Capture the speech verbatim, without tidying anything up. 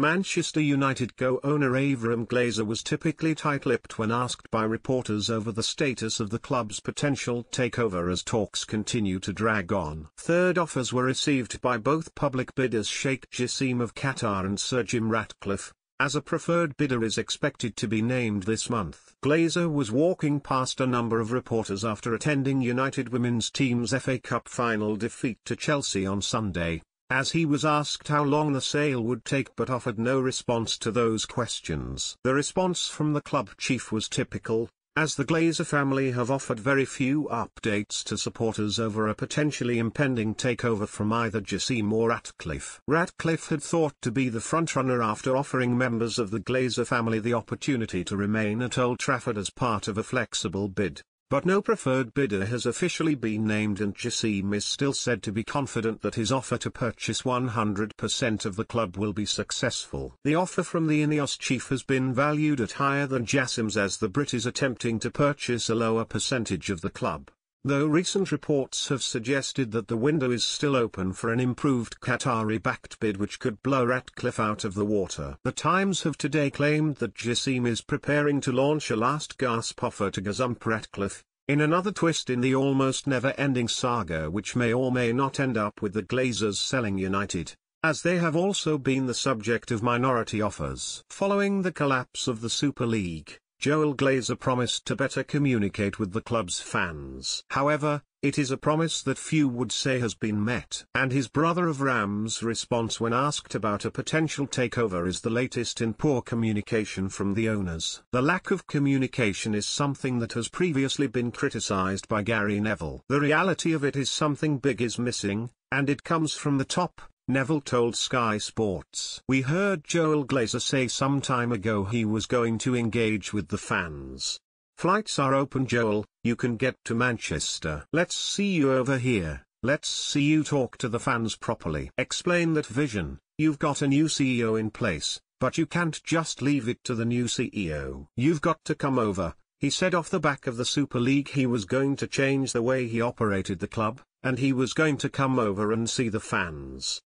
Manchester United co-owner Avram Glazer was typically tight-lipped when asked by reporters over the status of the club's potential takeover as talks continue to drag on. Third offers were received by both public bidders Sheikh Jassim of Qatar and Sir Jim Ratcliffe, as a preferred bidder is expected to be named this month. Glazer was walking past a number of reporters after attending United Women's Team's F A Cup final defeat to Chelsea on Sunday, as he was asked how long the sale would take but offered no response to those questions. The response from the club chief was typical, as the Glazer family have offered very few updates to supporters over a potentially impending takeover from either Jassim or Ratcliffe. Ratcliffe had thought to be the frontrunner after offering members of the Glazer family the opportunity to remain at Old Trafford as part of a flexible bid, but no preferred bidder has officially been named and Jassim is still said to be confident that his offer to purchase one hundred percent of the club will be successful. The offer from the Ineos chief has been valued at higher than Jassim's as the Brit is attempting to purchase a lower percentage of the club, though recent reports have suggested that the window is still open for an improved Qatari-backed bid which could blow Ratcliffe out of the water. The Times have today claimed that Jassim is preparing to launch a last-gasp offer to gazump Ratcliffe, in another twist in the almost never-ending saga which may or may not end up with the Glazers selling United, as they have also been the subject of minority offers. Following the collapse of the Super League, Joel Glazer promised to better communicate with the club's fans. However, it is a promise that few would say has been met. And his brother Avram's response when asked about a potential takeover is the latest in poor communication from the owners. The lack of communication is something that has previously been criticised by Gary Neville. The reality of it is something big is missing, and it comes from the top, Neville told Sky Sports. We heard Joel Glazer say some time ago he was going to engage with the fans. Flights are open, Joel, you can get to Manchester. Let's see you over here, let's see you talk to the fans properly. Explain that vision, you've got a new C E O in place, but you can't just leave it to the new C E O. You've got to come over. He said off the back of the Super League he was going to change the way he operated the club, and he was going to come over and see the fans.